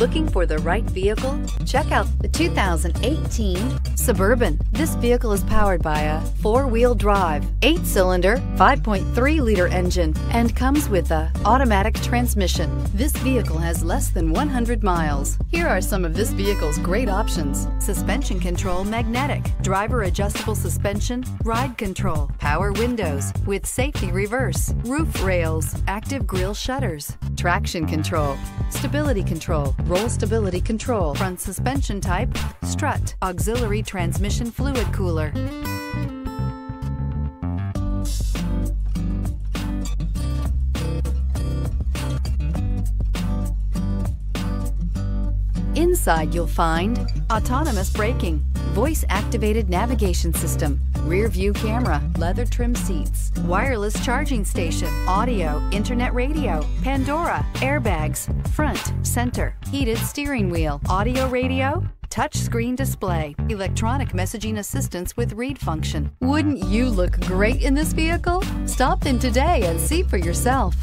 Looking for the right vehicle? Check out the 2018 Suburban. This vehicle is powered by a four-wheel drive, 8-cylinder, 5.3-liter engine, and comes with an automatic transmission. This vehicle has less than 100 miles. Here are some of this vehicle's great options: suspension control magnetic, driver adjustable suspension, ride control, power windows with safety reverse, roof rails, active grille shutters, traction control, stability control, roll stability control, front suspension type, strut, auxiliary transmission fluid cooler. Inside you'll find autonomous braking, voice-activated navigation system, rear view camera, leather trim seats, wireless charging station, audio, internet radio, Pandora, airbags, front, center, heated steering wheel, audio radio, touchscreen display, electronic messaging assistance with read function. Wouldn't you look great in this vehicle? Stop in today and see for yourself.